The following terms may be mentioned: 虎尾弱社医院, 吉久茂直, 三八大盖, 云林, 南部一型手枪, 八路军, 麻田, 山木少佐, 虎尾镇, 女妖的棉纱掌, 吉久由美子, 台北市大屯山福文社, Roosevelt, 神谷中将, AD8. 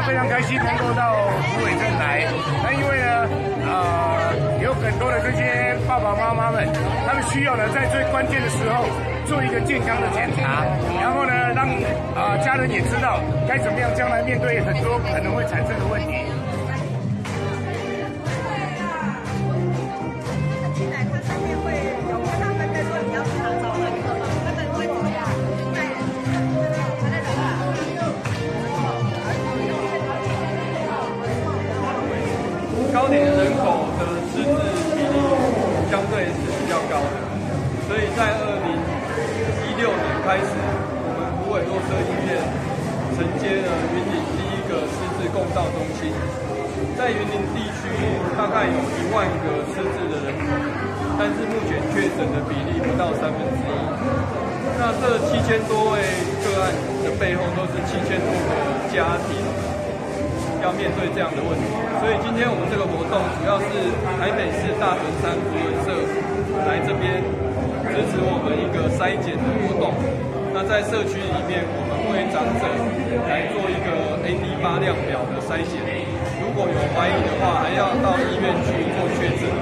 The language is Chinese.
的非常开心能够到虎尾镇来。那因为呢，有很多的这些爸爸妈妈们，他们需要呢在最关键的时候做一个健康的检查，然后呢让家人也知道该怎么样将来面对很多可能会产生的问题。 高点人口的失智比例相对是比较高的，所以在2016年开始，我们虎尾弱社医院承接了云林第一个失智共照中心。在云林地区大概有1万个失智的人口，但是目前确诊的比例不到1/3。那这7000多位个案的背后，都是7000多个家庭。 要面对这样的问题，所以今天我们这个活动主要是台北市大屯山福文社来这边支持我们一个筛检的活动。那在社区里面，我们为长者来做一个 AD8 量表的筛检，如果有怀疑的话，还要到医院去做确诊。